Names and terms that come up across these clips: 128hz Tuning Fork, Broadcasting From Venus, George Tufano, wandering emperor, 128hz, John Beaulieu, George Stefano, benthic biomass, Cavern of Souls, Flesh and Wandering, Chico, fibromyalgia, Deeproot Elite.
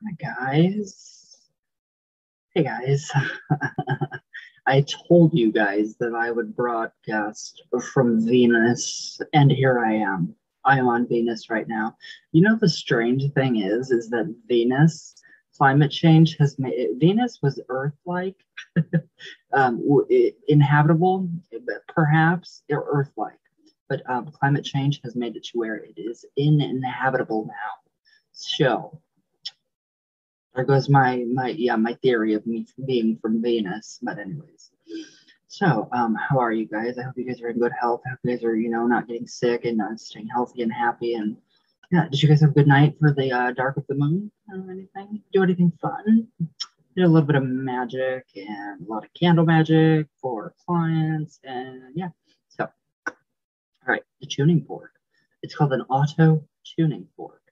Hey guys. I told you guys that I would broadcast from Venus, and here I am. I'm on Venus right now. You know, the strange thing is that Venus, climate change has made it, Venus was Earth-like, inhabitable, perhaps, or Earth-like, but climate change has made it to where it is uninhabitable now. So there goes my theory of me being from Venus. But anyways, so how are you guys? I hope you guys are in good health. I hope you guys are, you know, not getting sick and staying healthy and happy. And yeah, did you guys have a good night for the dark of the moon or anything? Do anything fun? Did a little bit of magic and a lot of candle magic for clients, and yeah. So all right, the tuning fork. It's called an auto tuning fork.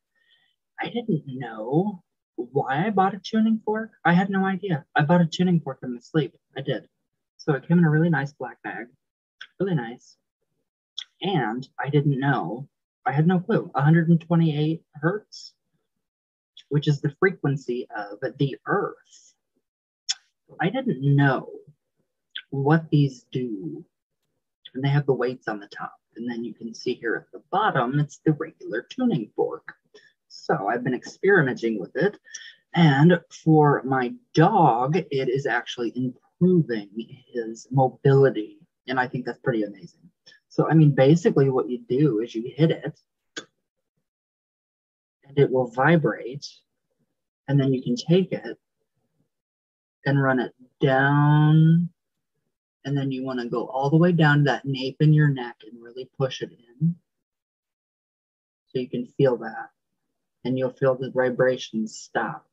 I didn't know why I bought a tuning fork. I had no idea. I bought a tuning fork in my sleep. I did. So it came in a really nice black bag, really nice. And I didn't know, I had no clue, 128 hertz, which is the frequency of the Earth. I didn't know what these do. And they have the weights on the top. And then you can see here at the bottom, it's the regular tuning fork. So I've been experimenting with it, and for my dog, it is actually improving his mobility, and I think that's pretty amazing. So, I mean, basically what you do is you hit it, and it will vibrate, and then you can take it and run it down, and then you want to go all the way down to that nape in your neck and really push it in, so you can feel that. And you'll feel the vibrations stop.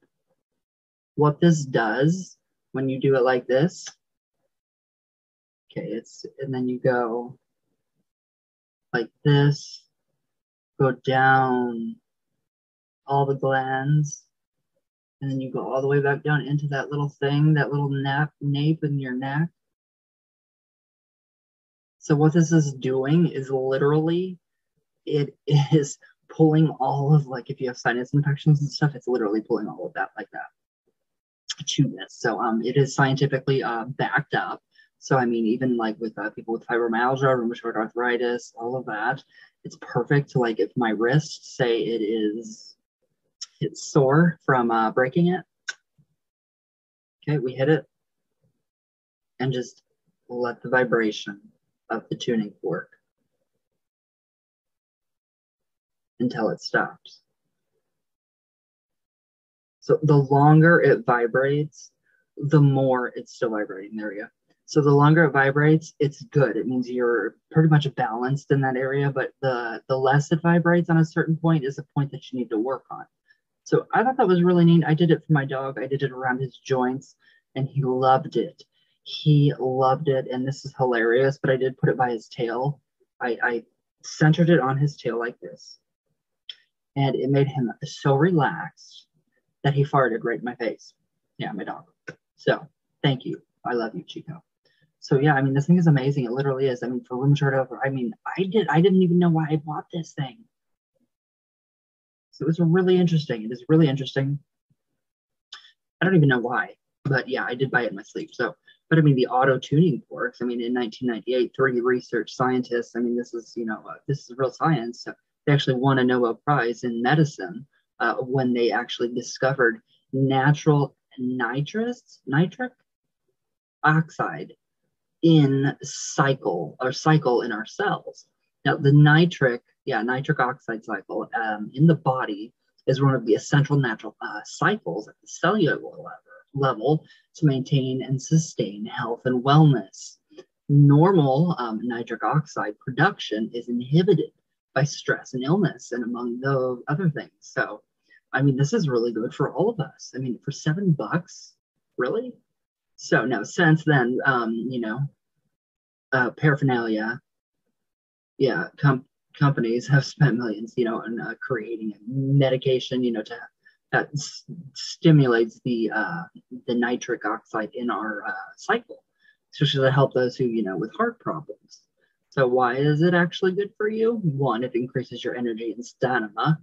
What this does when you do it like this, okay, it's, and then you go like this, go down all the glands, and then you go all the way back down into that little thing, that little nape in your neck. So what this is doing is literally, it is pulling all of, like, if you have sinus infections and stuff, it's literally pulling all of that like that to this. So it is scientifically backed up. So I mean, even like with people with fibromyalgia, rheumatoid arthritis, all of that, it's perfect. Like if my wrist, say it's sore from breaking it. Okay, we hit it and just let the vibration of the tuning fork until it stops. So the longer it vibrates, the more it's still vibrating. There we go. So the longer it vibrates, it's good. It means you're pretty much balanced in that area, but the less it vibrates on a certain point is a point that you need to work on. So I thought that was really neat. I did it for my dog. I did it around his joints, and he loved it. He loved it. And this is hilarious, but I did put it by his tail. I centered it on his tail like this. And it made him so relaxed that he farted right in my face. Yeah, my dog. So thank you. I love you, Chico. So yeah, I mean, this thing is amazing. It literally is. I mean, for rheumatoid arthritis, I mean, I didn't even know why I bought this thing. So it was really interesting. It is really interesting. I don't even know why, but yeah, I did buy it in my sleep. So, but I mean, the auto tuning forks, I mean, in 1998, 3 research scientists, I mean, this is, you know, this is real science. So they actually won a Nobel Prize in medicine when they actually discovered natural nitric oxide in cycle in our cells. Now the nitric oxide cycle in the body is one of the essential natural cycles at the cellular level to maintain and sustain health and wellness. Normal nitric oxide production is inhibited by stress and illness, and among those other things. So, I mean, this is really good for all of us. I mean, for $7, really? So, no, since then, you know, paraphernalia, yeah, companies have spent millions, you know, on creating a medication, you know, to that stimulates the nitric oxide in our cycle, especially to help those who, you know, with heart problems. So why is it actually good for you? One, it increases your energy and stamina.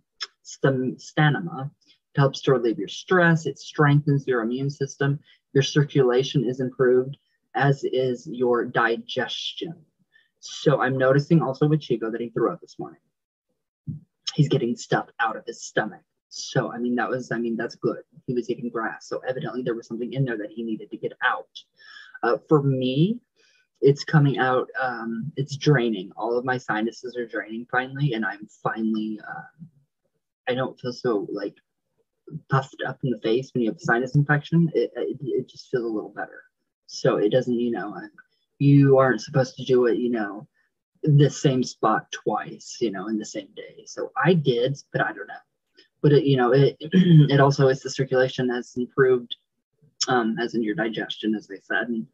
It helps to relieve your stress. It strengthens your immune system. Your circulation is improved, as is your digestion. So I'm noticing also with Chico that he threw up this morning. He's getting stuff out of his stomach. So, I mean, that was, I mean, that's good. He was eating grass. So evidently there was something in there that he needed to get out. For me, it's coming out, it's draining. All of my sinuses are draining finally. And I'm finally, I don't feel so like puffed up in the face when you have a sinus infection. It just feels a little better. So it doesn't, you know, you aren't supposed to do it, you know, in the same spot twice, you know, in the same day. So I did, but I don't know. But it, you know, it also is the circulation has improved, as in your digestion, as they said, and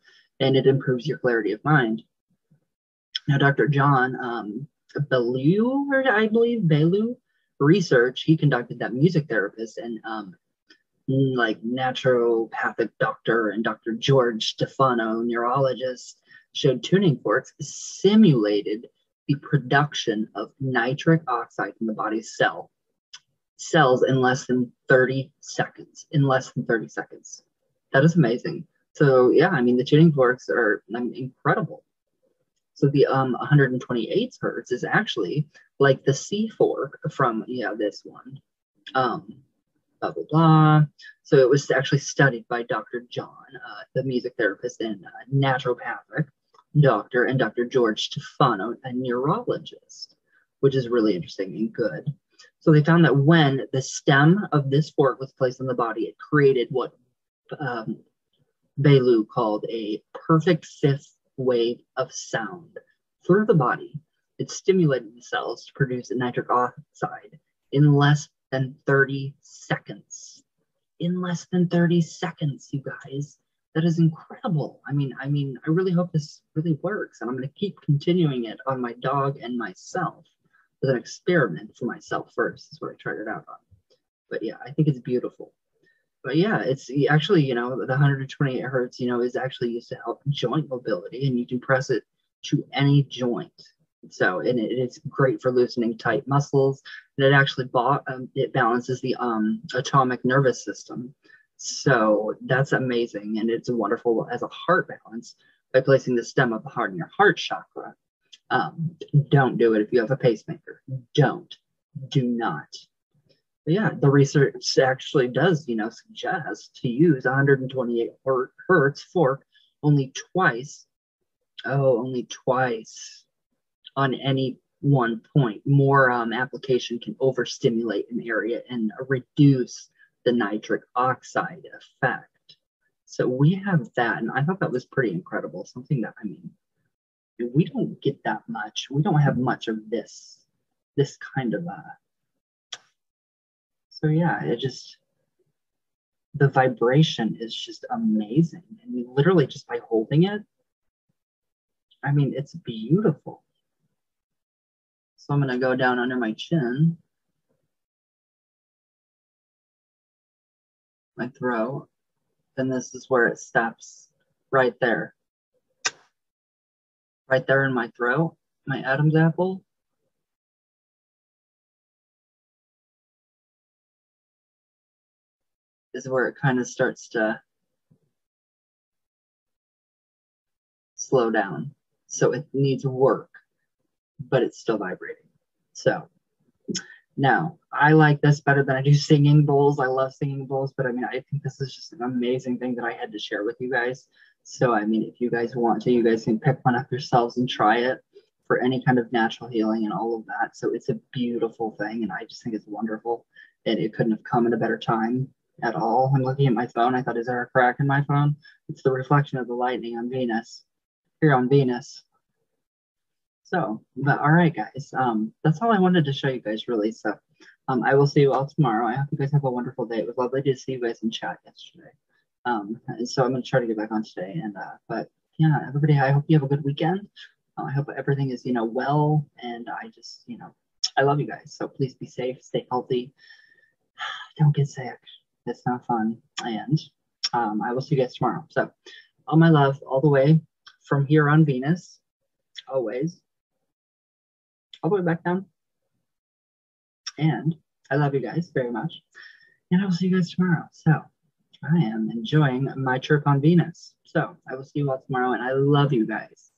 it improves your clarity of mind. Now, Dr. John Beaulieu, I believe, Beaulieu research, he conducted that music therapist and like naturopathic doctor and Dr. George Stefano, neurologist, showed tuning forks simulated the production of nitric oxide in the body's cells in less than 30 seconds, That is amazing. So yeah, I mean, the tuning forks are incredible. So the 128hz is actually like the C fork from, yeah, this one, blah, blah, blah. So it was actually studied by Dr. John, the music therapist and naturopathic doctor, and Dr. George Tufano, a neurologist, which is really interesting and good. So they found that when the stem of this fork was placed on the body, it created what Beaulieu called a perfect fifth wave of sound through the body. It stimulated the cells to produce nitric oxide in less than 30 seconds. In less than 30 seconds, you guys. That is incredible. I mean, I really hope this really works, and I'm going to keep continuing it on my dog and myself. As an experiment for myself first is what I tried it out on. But yeah, I think it's beautiful. But yeah, it's actually, you know, the 128hz, you know, is actually used to help joint mobility, and you can press it to any joint. So, and it's great for loosening tight muscles, and it actually it balances the autonomic nervous system. So that's amazing, and it's wonderful as a heart balance by placing the stem of the heart in your heart chakra. Don't do it if you have a pacemaker. Do not. But yeah, the research actually does, you know, suggest to use 128hz fork only twice on any one point. More application can overstimulate an area and reduce the nitric oxide effect. So we have that, and I thought that was pretty incredible. Something that, I mean, we don't get that much. We don't have much of this kind of, so yeah, it just, the vibration is just amazing. I mean, literally just by holding it, I mean, it's beautiful. So I'm gonna go down under my chin, my throat, and this is where it stops, right there. Right there in my throat, my Adam's apple. Is where it kind of starts to slow down. So it needs work, but it's still vibrating. So now I like this better than I do singing bowls. I love singing bowls, but I mean, I think this is just an amazing thing that I had to share with you guys. So, I mean, if you guys want to, you guys can pick one up yourselves and try it for any kind of natural healing and all of that. So it's a beautiful thing, and I just think it's wonderful, and it couldn't have come at a better time at all. I'm looking at my phone. I thought, is there a crack in my phone? It's the reflection of the lightning on Venus, here on Venus. So, but all right, guys, that's all I wanted to show you guys, really. So I will see you all tomorrow. I hope you guys have a wonderful day. It was lovely to see you guys in chat yesterday. And so I'm going to try to get back on today, and but yeah, everybody, I hope you have a good weekend. I hope everything is, you know, well, and I just, you know, I love you guys. So please be safe, stay healthy, don't get sick. It's not fun. And I will see you guys tomorrow. So all my love, all the way from here on Venus, always, all the way back down. And I love you guys very much. And I will see you guys tomorrow. So I am enjoying my trip on Venus. So I will see you all tomorrow, and I love you guys.